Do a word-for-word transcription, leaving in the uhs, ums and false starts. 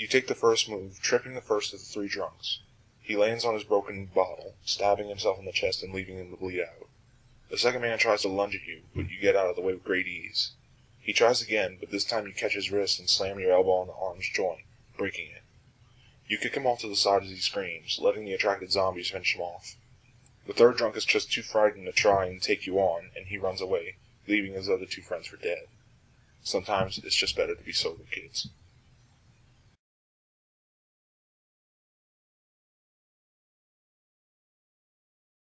You take the first move, tripping the first of the three drunks. He lands on his broken bottle, stabbing himself in the chest and leaving him to bleed out. The second man tries to lunge at you, but you get out of the way with great ease. He tries again, but this time you catch his wrist and slam your elbow on the arm's joint, breaking it. You kick him off to the side as he screams, letting the attracted zombies finish him off. The third drunk is just too frightened to try and take you on, and he runs away, leaving his other two friends for dead. Sometimes it's just better to be sober, kids.